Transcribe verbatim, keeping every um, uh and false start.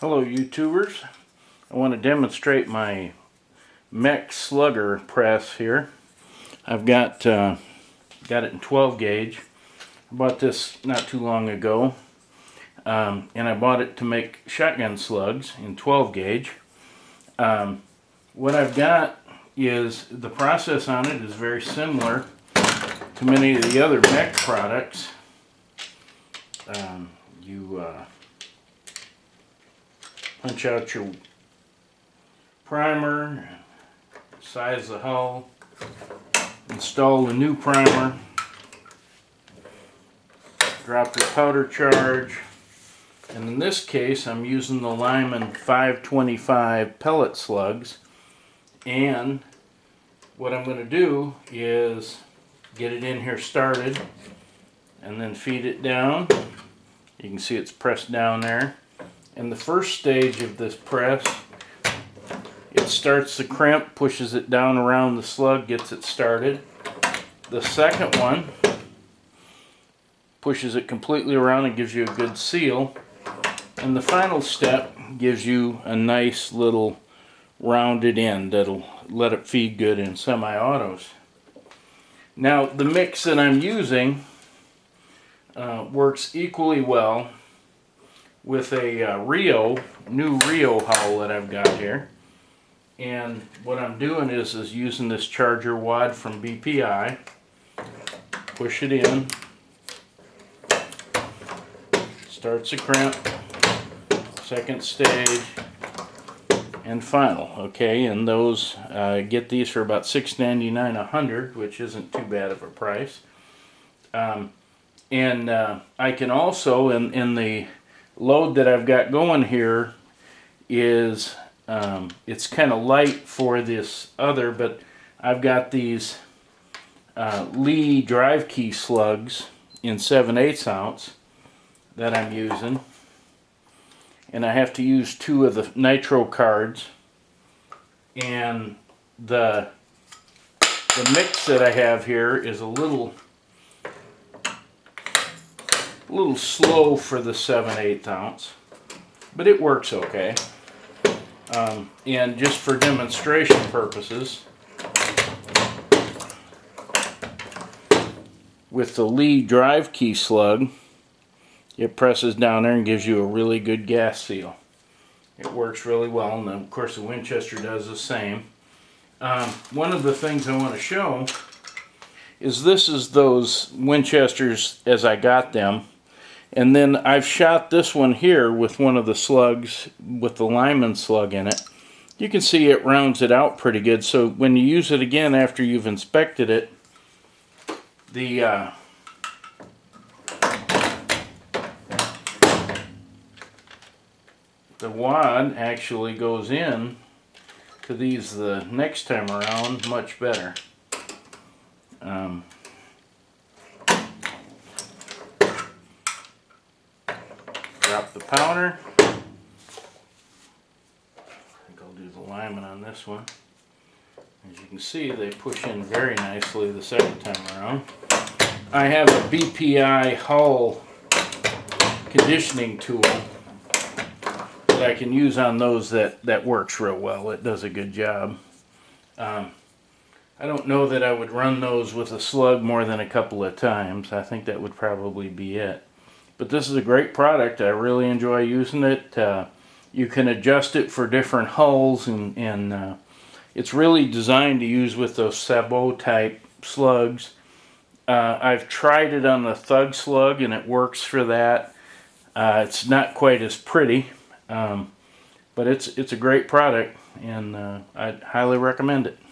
Hello YouTubers, I want to demonstrate my M E C Slugger press here. I've got uh, got it in twelve gauge. I bought this not too long ago, um, and I bought it to make shotgun slugs in twelve gauge. Um, what I've got is the process on it is very similar to many of the other M E C products. Um, you uh, punch out your primer, size the hull, install the new primer, drop your powder charge, and in this case I'm using the Lyman five twenty-five pellet slugs. And what I'm going to do is get it in here started and then feed it down. You can see it's pressed down there. And the first stage of this press, it starts the crimp, pushes it down around the slug, gets it started. The second one pushes it completely around and gives you a good seal. And the final step gives you a nice little rounded end that'll let it feed good in semi-autos. Now the mix that I'm using uh, works equally well with a uh, Rio, new Rio hull that I've got here. And what I'm doing is, is using this charger wad from B P I, push it in, starts the crimp, second stage, and final. Okay, and those, uh, get these for about six ninety-nine a hundred, which isn't too bad of a price. Um, and uh, I can also, in, in the load that I've got going here is um, it's kind of light for this other, but I've got these uh, Lee Drive Key slugs in seven eighths ounce that I'm using, and I have to use two of the Nitro cards, and the the mix that I have here is a little A little slow for the seven eighths ounce, but it works okay. Um, and just for demonstration purposes, with the Lee Drive Key slug, it presses down there and gives you a really good gas seal. It works really well, and of course the Winchester does the same. Um, one of the things I want to show is this is those Winchesters as I got them. And then I've shot this one here with one of the slugs, with the Lyman slug in it. You can see it rounds it out pretty good, so when you use it again after you've inspected it, the uh, the wad actually goes in to these the next time around much better. Um, drop the powder. I think I'll do the Lyman on this one. As you can see, they push in very nicely the second time around. I have a B P I hull conditioning tool that I can use on those that, that works real well. It does a good job. Um, I don't know that I would run those with a slug more than a couple of times. I think that would probably be it. But this is a great product. I really enjoy using it. Uh, you can adjust it for different hulls, and, and uh, it's really designed to use with those sabot type slugs. Uh, I've tried it on the Thug slug and it works for that. Uh, it's not quite as pretty, um, but it's, it's a great product, and uh, I highly recommend it.